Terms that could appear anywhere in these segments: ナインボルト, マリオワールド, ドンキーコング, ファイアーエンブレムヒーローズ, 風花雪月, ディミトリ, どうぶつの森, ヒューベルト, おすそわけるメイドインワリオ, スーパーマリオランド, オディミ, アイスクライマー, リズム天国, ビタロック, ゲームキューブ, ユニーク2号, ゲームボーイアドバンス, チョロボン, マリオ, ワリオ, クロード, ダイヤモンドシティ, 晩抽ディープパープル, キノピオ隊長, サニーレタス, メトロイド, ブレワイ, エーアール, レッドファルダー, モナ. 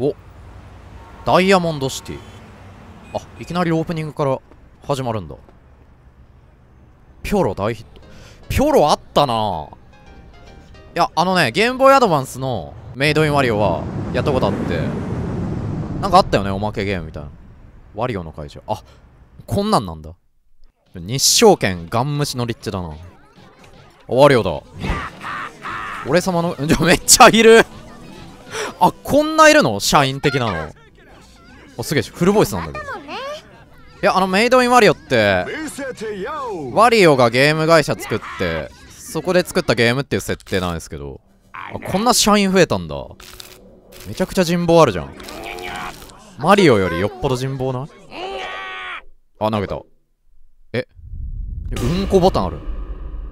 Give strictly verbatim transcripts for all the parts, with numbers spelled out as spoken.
お、ダイヤモンドシティ。あ、いきなりオープニングから始まるんだ。ピョロ大ヒット。ピョロあったな。いや、あのね、ゲームボーイアドバンスのメイドインワリオはやったことあって、なんかあったよね、おまけゲームみたいな。ワリオの会社。あ、こんなんなんだ。日照剣ガン虫の立地だな。ワリオだ。俺様の、じゃめっちゃいるあ、こんないるの、社員的なの。お、すげえ、フルボイスなんだけど。いや、あのメイドインワリオってワリオがゲーム会社作って、そこで作ったゲームっていう設定なんですけど、あ、こんな社員増えたんだ。めちゃくちゃ人望あるじゃん。マリオよりよっぽど人望ない？あ、投げた。え、うんこボタンある。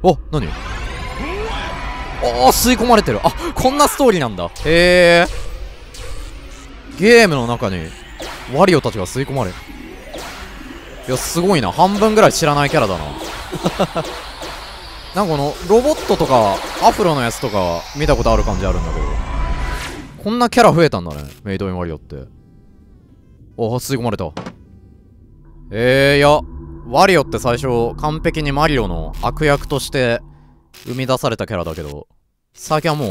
お、何？おー、吸い込まれてる。あ、こんなストーリーなんだ。へえ。ゲームの中にワリオたちが吸い込まれる。いや、すごいな。半分ぐらい知らないキャラだななんかこのロボットとかアフロのやつとか見たことある感じあるんだけど、こんなキャラ増えたんだね、メイドインワリオって。お、吸い込まれた。えー、いや、ワリオって最初完璧にマリオの悪役として生み出されたキャラだけど、最近はもう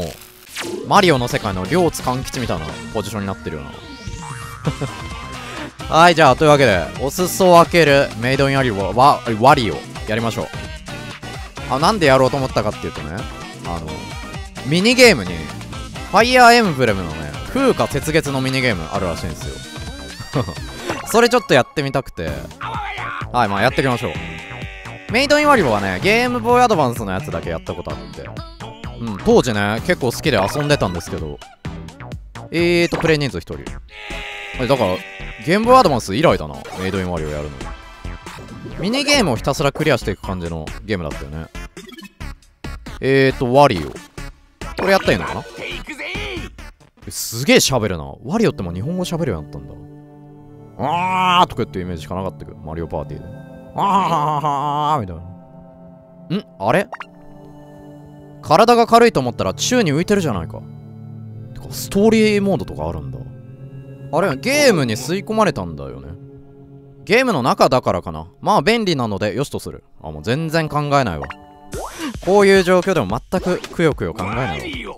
マリオの世界の両津勘吉みたいなポジションになってるよなはい、じゃあというわけで、お裾を開けるメイドインワリオはワ、ワリオやりましょう。あ、なんでやろうと思ったかっていうとね、あのミニゲームにファイアーエンブレムのね、風化雪月のミニゲームあるらしいんですよそれちょっとやってみたくて、はい、まあやっていきましょう。メイドインワリオはね、ゲームボーイアドバンスのやつだけやったことあって、うん、当時ね結構好きで遊んでたんですけど、えーとプレイ人数ひとりだから、ゲームボーイアドバンス以来だな、メイドインワリオやるの。ミニゲームをひたすらクリアしていく感じのゲームだったよね。えーと、ワリオ。これやったらいいのかな？すげえ喋るな。ワリオってもう日本語喋るようになったんだ。あーとかっていうイメージしかなかったけど、マリオパーティーで。あーみたいな。ん？あれ？体が軽いと思ったら宙に浮いてるじゃないか。てか、ストーリーモードとかあるんだ。あれ、ゲームに吸い込まれたんだよね。ゲームの中だからかな。まあ便利なのでよしとする。あ、もう全然考えないわ。こういう状況でも全くくよくよ考えないわ。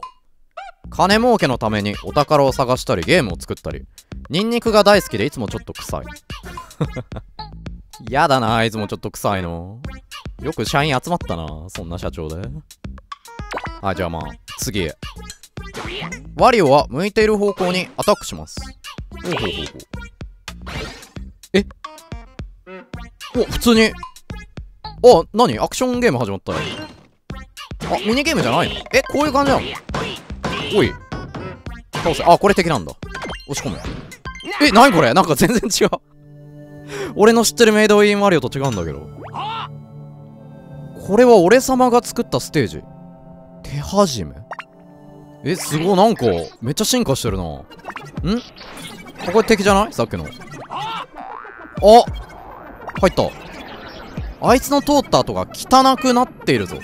金儲けのためにお宝を探したり、ゲームを作ったり、ニンニクが大好きでいつもちょっと臭いやだな、いつもちょっと臭いの。よく社員集まったな、そんな社長で。はい、じゃあまあ次へ。ワリオは向いている方向にアタックします。ほうほうほうほう。え、お、普通に、あ、何、アクションゲーム始まったよ。あ、ミニゲームじゃないの。え、こういう感じなの。おい、倒せ。あ、これ敵なんだ。押し込む。え、何これ、なんか全然違う俺の知ってるメイドインワリオと違うんだけど。これは俺様が作ったステージ。手始め。え、すごい、なんかめっちゃ進化してるな。ん？ここ敵じゃない？さっきの。あ、入った。あいつの通った跡が汚くなっているぞ。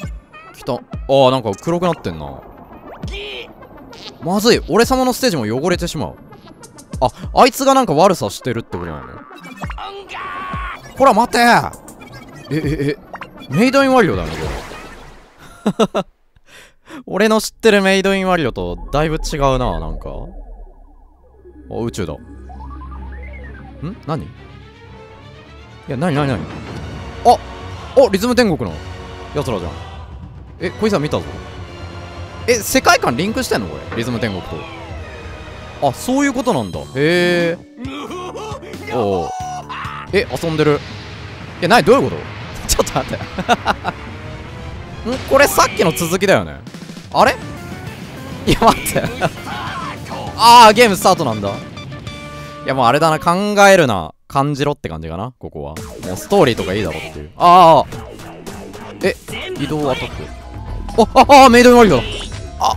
きた。あー、なんか黒くなってんな。まずい、俺様のステージも汚れてしまう。あ、あいつがなんか悪さしてるってことなの。ほら待て。えええ、メイドインワリオだねこれ俺の知ってるメイドインワリオとだいぶ違うな、なんか。あ、宇宙だ。ん？何？いや、何何何？あ、お、リズム天国のやつらじゃん。え、こいつは見たぞ。え、世界観リンクしてんのこれ、リズム天国と。あ、そういうことなんだ。へえ。おお。え、遊んでる。え、何、どういうこと？ちょっと待ってん、これさっきの続きだよね。あれ？いや待ってああ、ゲームスタートなんだ。いや、もうあれだな、考えるな、感じろって感じかな、ここは。もうストーリーとかいいだろっていう。ああ、え、移動アタック。ああ、メイドインワリオだ。あ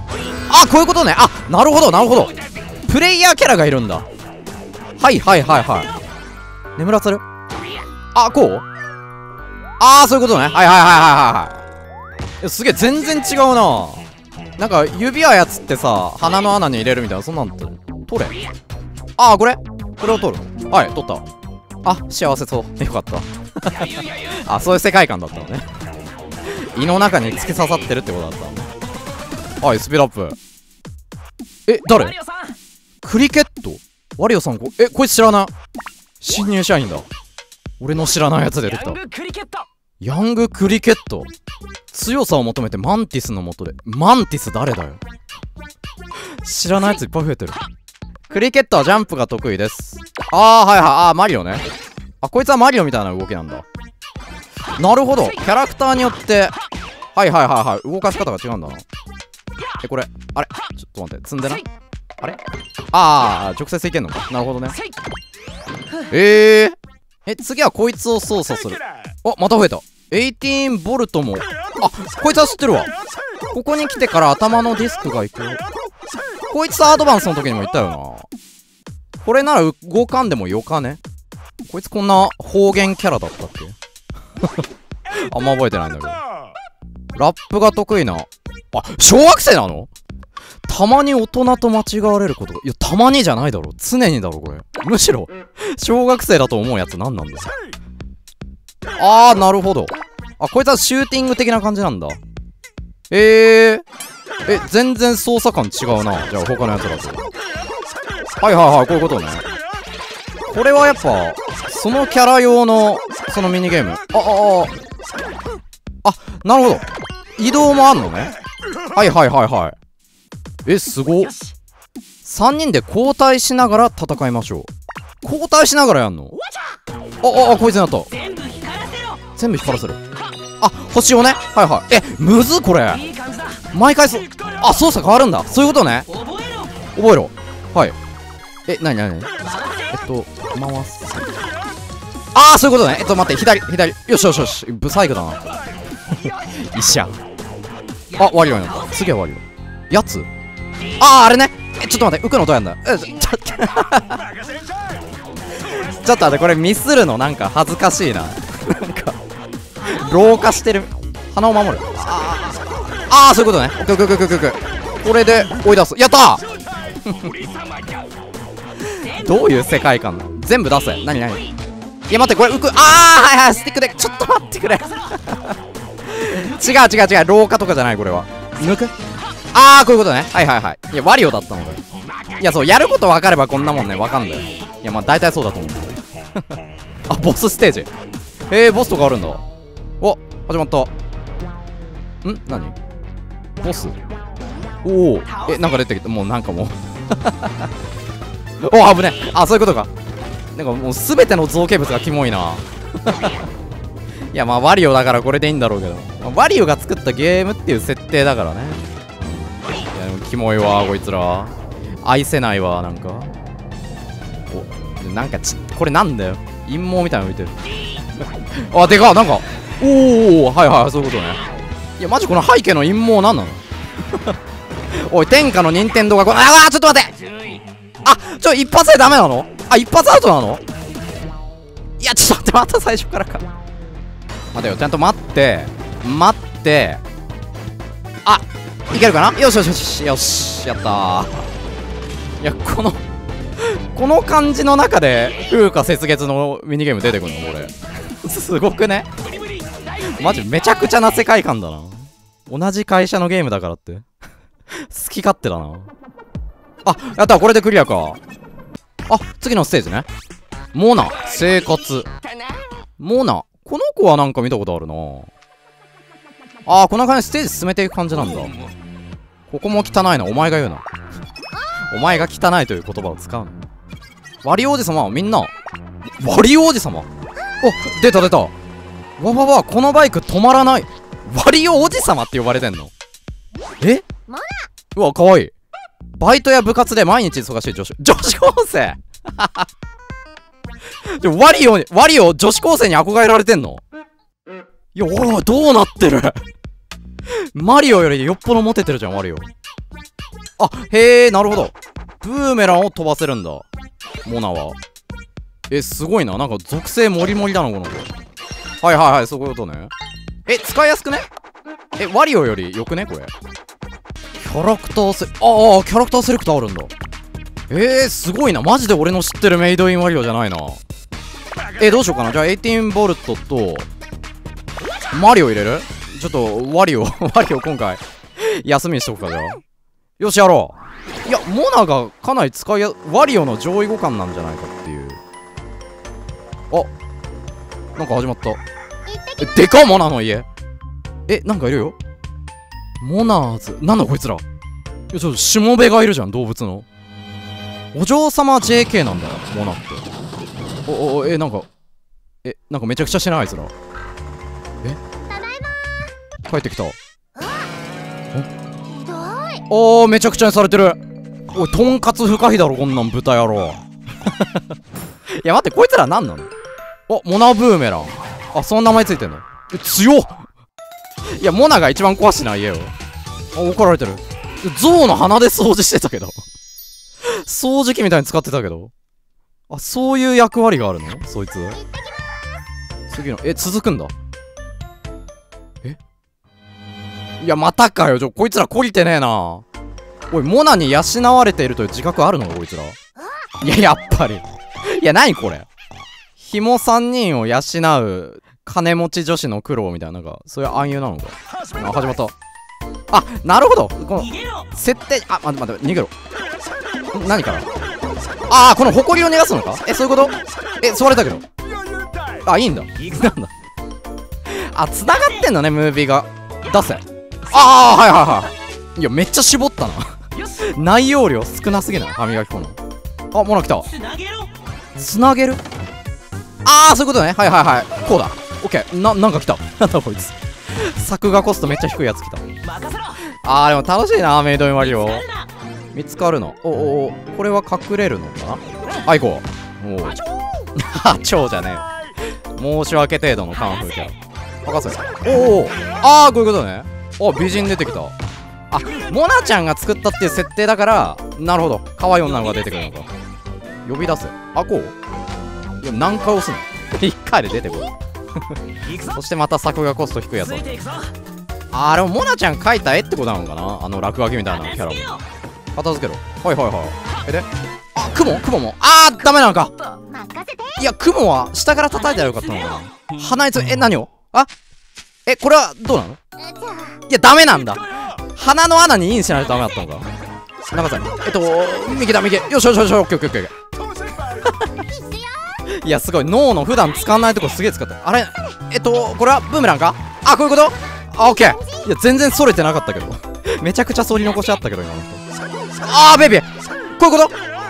あ、こういうことね。あ、なるほどなるほど、プレイヤーキャラがいるんだ。はいはいはいはい。眠らせる。あ、こう。ああ、そういうことね。はいはいはいはいはいはい。すげえ、全然違うな。なんか指輪やつってさ、鼻の穴に入れるみたいな、そんなん取れ。ああ、これこれを取るの？はい、取った。あ、幸せそう。よかった。あ、そういう世界観だったのね。胃の中に突き刺さってるってことだった。はい、スピードアップ。え、誰？クリケット？ワリオさん、こ、え、こいつ知らない。新入社員だ。俺の知らないやつ出てきた。ヤングクリケット。強さを求めてマンティスの元で。マンティス誰だよ。知らないやついっぱい増えてる。クリケットはジャンプが得意です。ああ、はいはい、ああ、マリオね。あ、こいつはマリオみたいな動きなんだ。なるほど、キャラクターによってはいはいはいはい、動かし方が違うんだな。え、これあれちょっと待って、積んでないあれ、ああ直接いけんのか。なるほどね。えー、え、次はこいつを操作する。あ、また増えた。じゅうはちボルトも。あ、こいつは知ってるわ。ここに来てから頭のディスクがいく。こいつアドバンスの時にも言ったよな。これなら動かんでもよかね。こいつこんな方言キャラだったっけあんま覚えてないんだけど。ラップが得意な。あ、小学生なの？たまに大人と間違われることが。いや、たまにじゃないだろ。常にだろ、これ。むしろ、小学生だと思うやつ何なんですか。あー、なるほど。あ、こいつはシューティング的な感じなんだ。えー。え、全然操作感違うな。じゃあ他のやつだと。はいはいはい、こういうことね。これはやっぱ、そのキャラ用の、そのミニゲーム。あああ。あ、なるほど。移動もあんのね。はいはいはいはい。え、すごっ。さんにんで交代しながら戦いましょう。交代しながらやんの？あ、あ、あ、こいつになった。全部光らせる。あ、星をね。はいはい。え、むずっこれ。毎回そ、あ、操作変わるんだ。そういうことね。覚えろ。覚えろ。はい。え、なになに？えっと、回す。ああ、そういうことね。えっと、待って、左、左。よしよしよし。ブサイクだな。一射。あ、ワリオになった。次はワリオ。やつ？ああ、あれね。え、ちょっと待って、浮くのどうやんだ。え、ちょっと、ちょっと待って、これミスるのなんか恥ずかしいな。なんか、老化してる。鼻を守る。ああ。ああ、そういうことね。くくくくくく。これで追い出す。やったーどういう世界観なの？全部出せ。なになに？いや、待って、これ浮く。ああ、はいはい、スティックで。ちょっと待ってくれ。違う違う違う。廊下とかじゃない、これは。抜く？ああ、こういうことね。はいはいはい。いや、ワリオだったので。いや、そう、やること分かればこんなもんね、分かんだよ。いや、まあ、大体そうだと思う。あ、ボスステージ。へえー、ボスとかあるんだ。お、始まった。ん？何？ボス？おお、え、なんか出てきた。もうなんかもうおお、危ねえ。あ、そういうことか。なんかもう全ての造形物がキモいな。いや、まあワリオだからこれでいいんだろうけど、まあ、ワリオが作ったゲームっていう設定だからね。いや、でもキモいわこいつら。愛せないわ、なんか。お、なんかち、これなんだよ、陰謀みたいなの浮いてる。あ、でかっ、なんか。おお、はいはい、そういうことね。いや、マジこの背景の陰謀なんなのおい、天下の任天堂がこ、ああ、ちょっと待って。あ、ちょ、一発でダメなの？あ、一発アウトなの？いや、ちょっと待って、また最初からか。待てよ、ちゃんと待って待って。あ、いけるかな。よしよしよしよし、やったー。いや、このこの感じの中で風花雪月のミニゲーム出てくるのこれ。すごくね、マジめちゃくちゃな世界観だな。同じ会社のゲームだからって好き勝手だな。あ、やった、これでクリアか。あ、次のステージね。モナ、生活。モナ、この子はなんか見たことあるな。あー、こんな感じでステージ進めていく感じなんだ。ここも汚いな。お前が言うな。お前が汚いという言葉を使うの。ワリ王子様、みんな。ワリ王子様、お、出た出た。わわわ、このバイク止まらない。ワリオおじさまって呼ばれてんの？え？うわ、かわいい。バイトや部活で毎日忙しい女子、女子高生でもワリオに、ワリオ女子高生に憧れられてんの？いや、おい、どうなってるマリオよりよっぽどモテてるじゃん、ワリオ。あ、へえ、なるほど。ブーメランを飛ばせるんだ、モナは。え、すごいな。なんか属性モリモリだな、この子。はいはいはい、そういうことね。え、使いやすくね？え、ワリオよりよくねこれ。キャラクターセ、ああ、キャラクターセレクターあるんだ。えー、すごいな。マジで俺の知ってるメイドインワリオじゃないな。えー、どうしようかな。じゃあじゅうはちボルトとマリオ入れる。ちょっとワリオワリオ今回休みにしとくか。じゃあよしやろう。いやモナがかなり使いやワリオの上位互換なんじゃないかっていう。あ、なんか始まった。え、でかっ、モナの家。え、なんかいるよモナーズ。なんだこいつら。いやちょっとしもべがいるじゃん、動物の。お嬢様 ジェーケー なんだよモナって。おお、え、なんかえ、なんかめちゃくちゃしてないあいつら。え、帰ってきた。おお、めちゃくちゃにされてる。おい、とんかつ深いだろこんなん、豚野郎。いや待って、こいつら何なの。お、モナブーメラン。あ、その名前ついてんの。え、強っ。いやモナが一番壊してない家を。あ、怒られてる。象の鼻で掃除してたけど。掃除機みたいに使ってたけど。あ、そういう役割があるのそいつ。次の、え、続くんだ。いやまたかよ。ちょ、こいつら懲りてねえな。おい、モナに養われているという自覚あるのかこいつら。いややっぱり。いや何これ、紐さんにんを養う金持ち女子の苦労みたいな、なんかそういう暗喩なのか。あ、始まった。あ、なるほど、この設定。あ、待って待って、逃げろ。何から。ああ、この埃を逃がすのか。え、そういうこと。え、座れたけど。あ、いいんだ。なんだ。あ、繋がってんだねムービーが。出せ。ああ、はいはいはい。いやめっちゃ絞ったな。内容量少なすぎない歯磨き粉の。あ、モナ来た。つなげる。ああ、そういうことね。はいはいはい、こうだ。オッケー。な、なんか来た。なんだこいつ。作画コストめっちゃ低いやつ来た。あー、でも楽しいなメイドインワリオ。見つかるの。おおお、これは隠れるのかな。はい、こう。おおあ、超じゃねえ。申し訳程度のカンフーキャラ博士。おお、ああ、こういうことね。お、美人出てきた。あ、モナちゃんが作ったっていう設定だから、なるほど、可愛い女の子が出てくるのか。呼び出せ。あ、こう。いや何回押すの。一回で出てこい。そしてまた作画コスト低いやつ。あー、でもモナちゃん描いた絵ってことなのかな、あの落書きみたいなキャラも。片付けろ。はいはいはい。え、で、あ、クモクモも。あー、ダメなのか。いやクモは下から叩いたらよかったのかな。鼻につ。え、何を。あ、え、これはどうなの。いやダメなんだ。鼻の穴にインしないとダメだったのか。中さん、えっと右だ右。よしよしよしよし、オッケーオッケーオッケー。いやすごい、脳の普段使わないとこすげえ使った。あれ、えっとこれはブーメランか。あ、こういうこと。あ、オッケー。いや全然それてなかったけど。めちゃくちゃ反り残しあったけど今の人。あー、ベビー、こういうこと。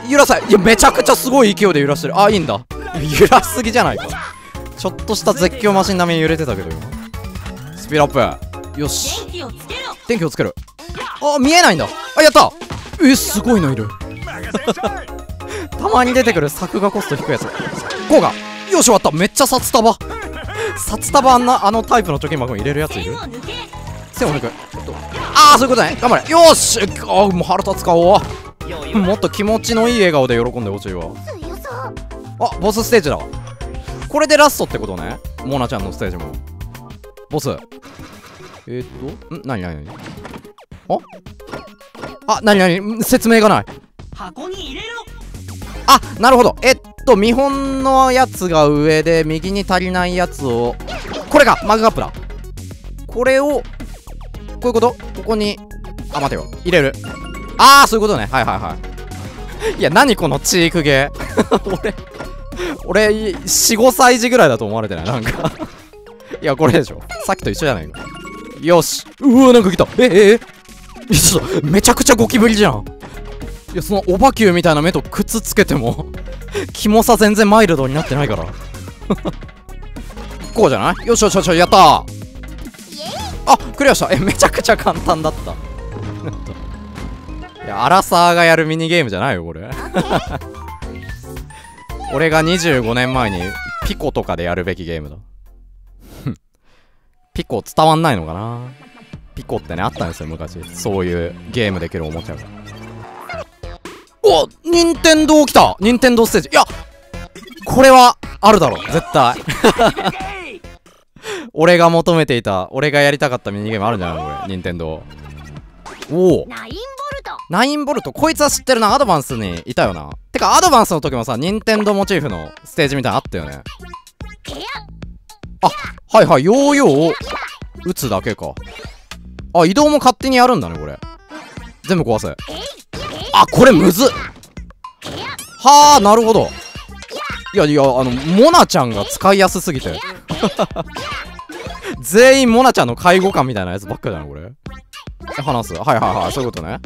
揺らさい。いやめちゃくちゃすごい勢いで揺らしてる。あ、いいんだ。揺らしすぎじゃないか。ちょっとした絶叫マシン並みに揺れてたけど今。スピードアップ。よし、電気をつけろ。電気をつける。あ、見えないんだ。あ、やった。え、すごいのいる。たまに出てくる作画コスト低いやつ。こうが。よし、終わった。めっちゃ札束札束あんなあのタイプの貯金箱に入れるやついる。線を抜く。ああ、そういうことね。頑張れ。よし。あ、もう腹立つ顔。もっと気持ちのいい笑顔で喜んでほしいわ。あ、ボスステージだ。これでラストってことね、モナちゃんのステージも。ボス、えー、っと、ん、なになになに。あ、あ、なになに、説明がない。箱に入れろ。あ、なるほど。えっと、見本のやつが上で、右に足りないやつを。これがマグカップだ。これを、こういうこと。ここに、あ、待てよ、入れる。あー、そういうことね。はいはいはい。いや、なにこのチークゲー。俺、俺、よん、ごさい児ぐらいだと思われてない、なんか。いや、これでしょ。さっきと一緒じゃないの。よし。うわ、なんか来た。ええええ、ちょっとめちゃくちゃゴキブリじゃん。いや、そのオバキューみたいな目とくっつけてもキモさ全然マイルドになってないから。こうじゃない。よしよしよし、やった。あ、クリアした。え、めちゃくちゃ簡単だった。いや、アラサーがやるミニゲームじゃないよこれ。俺がにじゅうごねんまえにピコとかでやるべきゲームだ。ピコ伝わんないのかな。ピコってね、あったんですよ昔、そういうゲームできるおもちゃが。おっ、任天堂来た。任天堂ステージ。いやこれはあるだろう絶対。俺が求めていた、俺がやりたかったミニゲームあるんじゃないのこれ、任天堂。おお、ナインボルト。ナインボルト、こいつは知ってるな。アドバンスにいたよな。てかアドバンスの時もさ、任天堂モチーフのステージみたいなのあったよね。あ、はいはい、ヨーヨーを打つだけか。あ、移動も勝手にやるんだね、これ。全部壊せ。あ、これむずっ。はあ、なるほど。いやいや、あの、モナちゃんが使いやすすぎて。全員モナちゃんの介護官みたいなやつばっかじゃないこれ。話す。はいはいはい、そういうことね。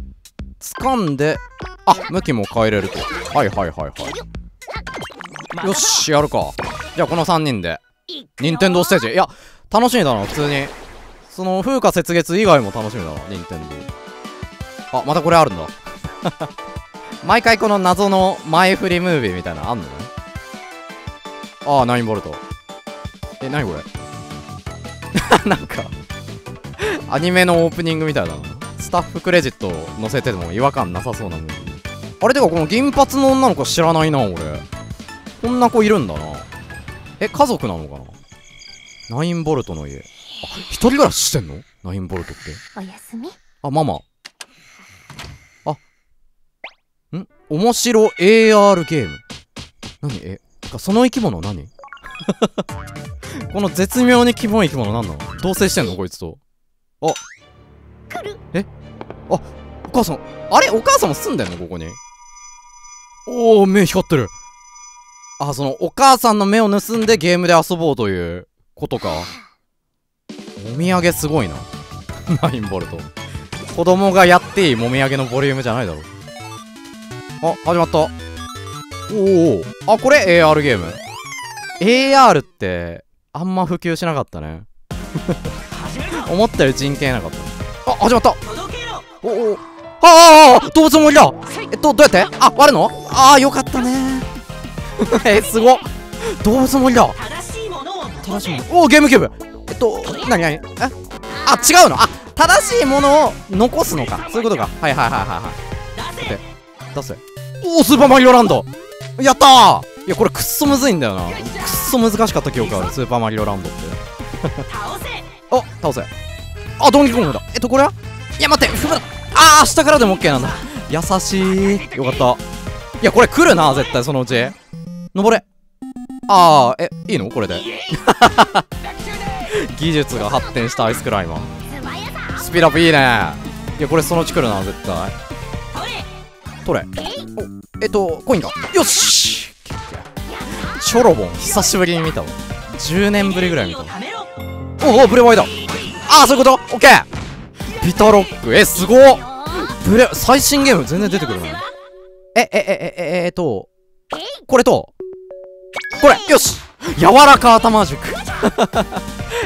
掴んで、あ、向きも変えれると。はいはいはいはい。よし、やるか。じゃあこのさんにんで。任天堂ステージ。いや、楽しみだな、普通に。その、風花雪月以外も楽しみだな、任天堂。あ、またこれあるんだ。毎回この謎の前振りムービーみたいなのあんのね。ああ、ナインボルト。え、なにこれ。なんか、アニメのオープニングみたいだな。スタッフクレジット載せてても違和感なさそうなムービー。あれ、てかこの銀髪の女の子知らないな、俺。こんな子いるんだな。え、家族なのかな？ナインボルトの家。あ、一人暮らししてんの？ナインボルトって。おやすみ。あ、ママ。あ、ん？面白 エーアール ゲーム。何？え、その生き物何？この絶妙にキモい生き物何なの？同棲してんのこいつと。あ、え？あ、お母さん、あれ？お母さんも住んでんのここに。おー、目光ってる。あ、その、お母さんの目を盗んでゲームで遊ぼうということか。もみあげすごいな。ナインボルト。子供がやっていいもみあげのボリュームじゃないだろう。あ、始まった。おーおー。あ、これ エーアール ゲーム。エーアール って、あんま普及しなかったね。思ったより人権なかった。あ、始まった。おお。ああ、動物の森だ。えっと、どうやって？あ、割るの？ああ、よかったね。え、すごっ。動物の森だ。正しいものを正しいもの。おお、ゲームキューブ。えっと、なになに？え？あ、違うの。あ、正しいものを残すのか。そういうことか。はいはいはいはいはい。出せ。出せ。おお、スーパーマリオランド。やったー。いや、これくっそむずいんだよな。くっそ難しかった記憶ある。スーパーマリオランドって。あ、倒せ。あ、ドンキーコングだ。えっと、これは？いや、待って。ああ、下からでも オーケー なんだ。優しい。よかった。いや、これ来るな、絶対そのうち。登れ。あー、え、いいのこれで。技術が発展したアイスクライマー。スピードアップいいね。いや、これそのうち来るな、絶対。取れ。お、えっと、コインか。よし！チョロボン、久しぶりに見たわ。じゅうねんぶりぐらい見たわ。おお、ブレワイだ。あー、そういうこと？オッケー！ビタロック、え、すごっ！ブレ、最新ゲーム全然出てくるね。え、え、え、え、え、えっと、これと、これよし柔らか頭塾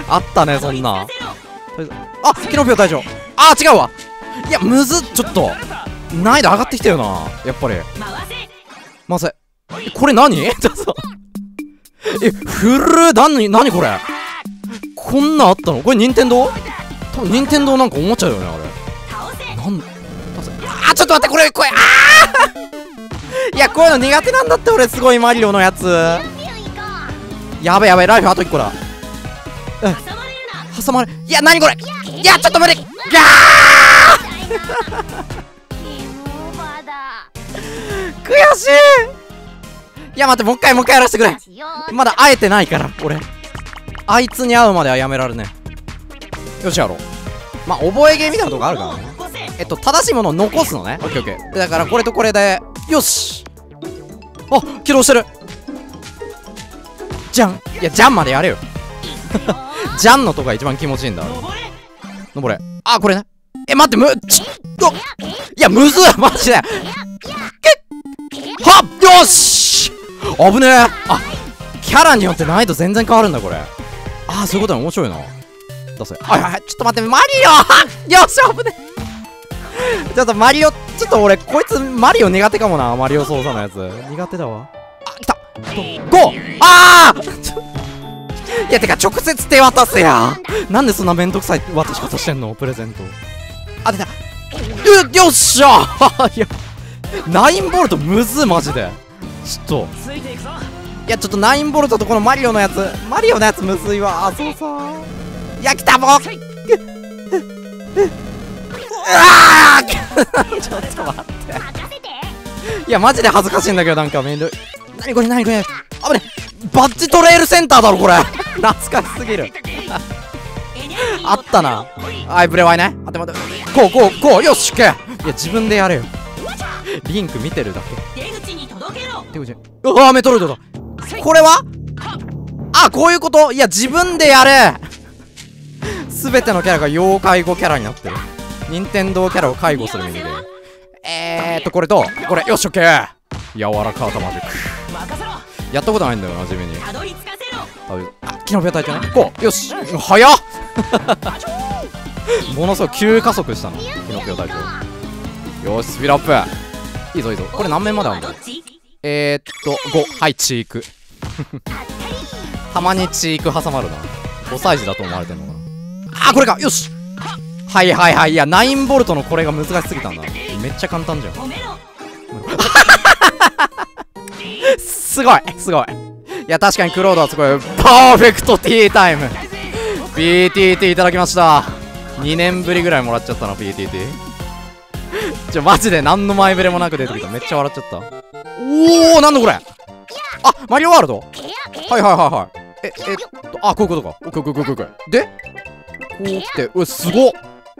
あったね、そんな。あ、キノピオ隊長。あー、違うわ。いや、むずっ、ちょっと。難易度上がってきたよな、やっぱり。回せ。え、これ何？え、ふる、なに、なにこれ。こんなんあったのこれ、任天堂？多分任天堂なんか思っちゃうよね、あれ。なん、倒せ。あー、ちょっと待って、これ、これ、あーいや、こういうの苦手なんだって俺。すごいマリオのやつ。やべやべ、ライフあといっこだ。うん、挟まれ。いや、なにこれ。いや、ちょっと無理。ガー悔しい。いや、待って、もう一回もう一回やらせてくれ。まだ会えてないから俺。あいつに会うまではやめられねえ。よし、やろう。まあ覚えゲーみたいなとこあるからね。えっと、正しいものを残すのね。オッケーオッケー。だからこれとこれで、よし。あ、起動してる。じゃん。いや、じゃんまでやれよ。じゃんのとこが一番気持ちいいんだ。登れ。あ、これね。え、待って、む、ちっと。いや、むずい、マジで。けはっ、よし。危ねえ。あ、キャラによって難易度全然変わるんだ、これ。あ、そういうことなの。面白いな。出せ。はいはいはい。ちょっと待って、マリオ。よし、危ねえ。ちょっとマリオ、ちょっと俺、こいつマリオ苦手かもな、マリオ操作のやつ。苦手だわ。あ、来た。ゴー。ああいや、てか直接手渡せや。なんでそんなめんどくさい渡し方してんの、プレゼント。あ、出た。う、よっしゃいや、ナインボルトむず、マジで。ちょっと。いや、ちょっとナインボルトとこのマリオのやつ、マリオのやつむずいわ。あ、そうそう。いや、来た、もう。ちょっと待っていやマジで恥ずかしいんだけど、なんかめんどい。何これ何これ、あぶね、バッジトレイルセンターだろこれ懐かしすぎるあったなあ、いブレワイね。あって待って、こうこうこう、よしけ。いや自分でやれよリンク見てるだけ。出口に届けろ。出口、うわメトロイドだこれは。あ、こういうこと。いや自分でやれ全てのキャラが要介護キャラになってる。任天堂キャラを介護するみたいで。えーっとこれとこれ、よしオッケー。柔らか頭でやったことないんだよな地味に。あ、キノピオ隊長ね。こう、よし早っものすごい急加速したのキノピオ隊長。よしスピードアップ、いいぞいいぞ。これ何面まであるんだ。えーっとご、はいチークたまにチーク挟まるな。ごさい児だと思われてるのかな。あーこれか、よしはいはいはい。いやきゅうボルトのこれが難しすぎたんだ。めっちゃ簡単じゃんすごいすごい。いや確かにクロードはすごい。パーフェクトティータイム ビーティーティー いただきました。にねんぶりぐらいもらっちゃったな ビーティーティー ちょマジで何の前触れもなく出てきた。めっちゃ笑っちゃった。おおなんだこれ。あマリオワールド、はいはいはいはい。ええっとあこういうことか。オッケーオッケーオッケー。でこう来て、うわすごっ、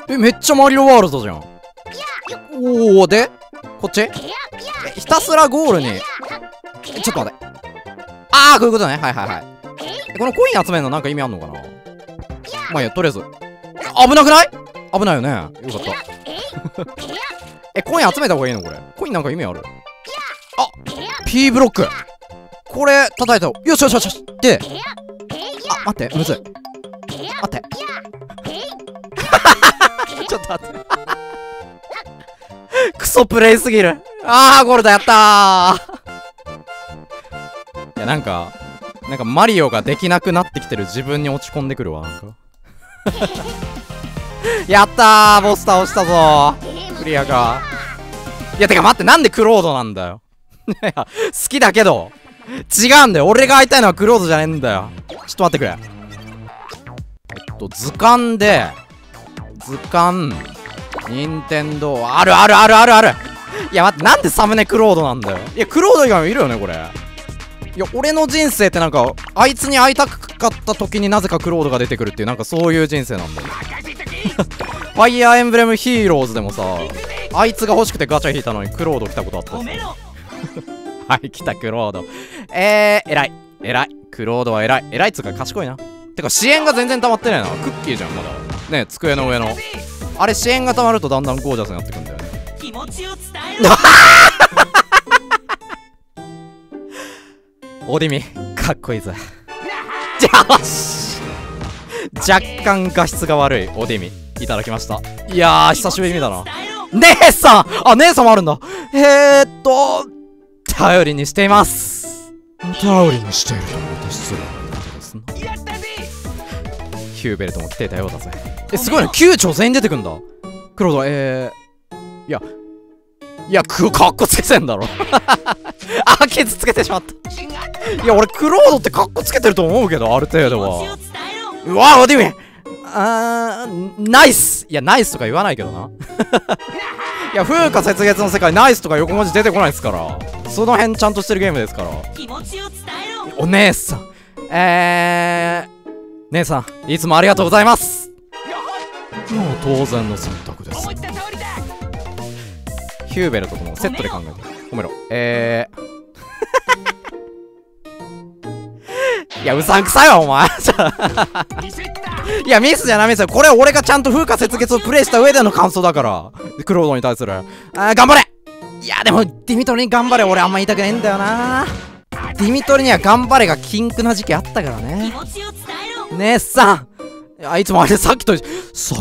えめっちゃマリオワールドじゃん。おおでこっちひたすらゴールに、ちょっと待って、ああこういうことね、はいはいはい。このコイン集めるのなんか意味あんのかな。まあいやとりあえず危なくない、危ないよね、よかったえコイン集めた方がいいのこれ。コインなんか意味ある。あ P ブロックこれ叩いた、よしよしよしよし。であ待ってむずい、待ってちょっと待ってクソプレイすぎる。あーゴールドやったーいやなんかなんかマリオができなくなってきてる自分に落ち込んでくるわなんかやったーボス倒したぞークリアか。いやてか待って、なんでクロードなんだよいや好きだけど違うんだよ。俺が会いたいのはクロードじゃねえんだよ。ちょっと待ってくれ。えっと図鑑で図鑑任天堂あるあるあるあるある。いや待って、なんでサムネクロードなんだよ。いやクロード以外もいるよねこれ。いや俺の人生ってなんかあいつに会いたかった時になぜかクロードが出てくるっていう、なんかそういう人生なんだよファイアーエンブレムヒーローズでもさ、あいつが欲しくてガチャ引いたのにクロード来たことあったはい来たクロード。えー偉い偉い、クロードは偉い偉いっつうか賢いな。てか支援が全然溜まってないな。クッキーじゃんまだね、机の上のあれ。支援が溜まるとだんだんゴージャスになってくんだよね。気持ちを伝えろオディミかっこいいぜよし若干画質が悪いオディミいただきました。いやー久しぶりだな。姉さん、あ姉さんもあるんだ。えーっと頼りにしています、頼りにしていると私するですね。ヒューベルトも来ていたようだぜ。えすごいね、きゅう丁全員出てくんだクロード。えー、いやいやくかっこつけてんだろあ傷つけてしまった。いや俺クロードってかっこつけてると思うけどある程度は。うわオディミンあーナイス。いやナイスとか言わないけどないや風花雪月の世界ナイスとか横文字出てこないですから、その辺ちゃんとしてるゲームですから。お姉さん、えー姉さんいつもありがとうございます。もう当然の選択です。ヒューベルトともセットで考えてごめろ。えーいやうさんくさいわお前いやミスじゃないミスよこれ。俺がちゃんと風花雪月をプレイした上での感想だから。クロードに対するあー頑張れ。いやでもディミトリに頑張れ俺あんま言いたくないんだよな。ディミトリには頑張れが禁句な時期あったからね。姉さんあいつもあれさっきとさ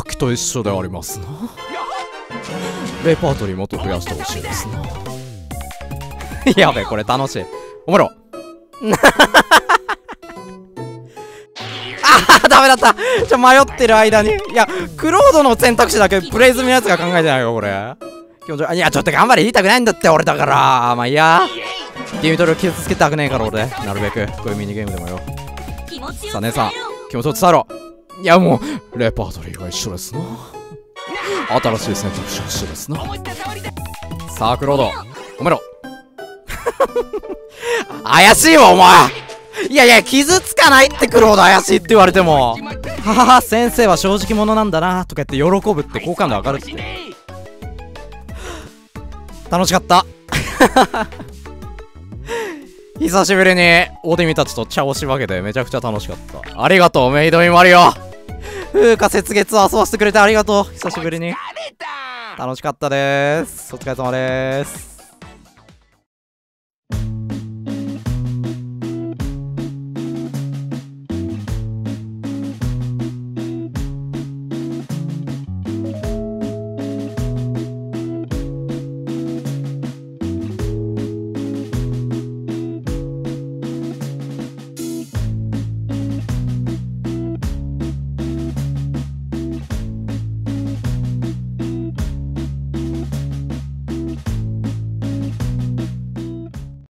っきと一緒でありますな。レパートリーもっと増やしてほしいですなやべこれ楽しいおもろあーダメだった。ちょ迷ってる間に、いやクロードの選択肢だけプレイ済みのやつが考えてないよこれ。いやちょっと頑張れ言いたくないんだって俺だから。まあいいや、ディミトリを傷つけたくねえから俺なるべくこういうミニゲームでもよ。さあ姉さん気持ちを伝えろ。いやもうレパートリーが一緒ですな新しい選択肢欲しいですな。サークロードおめろ怪しいわお前。いやいや傷つかないってクロード怪しいって言われてもははは先生は正直者なんだなとか言って喜ぶって好感度上がるって楽しかった久しぶりにオデミたちと茶をし分けてめちゃくちゃ楽しかった。ありがとうメイドインマリオ。風花雪月を遊ばせてくれてありがとう。久しぶりに楽しかったです。お疲れ様です。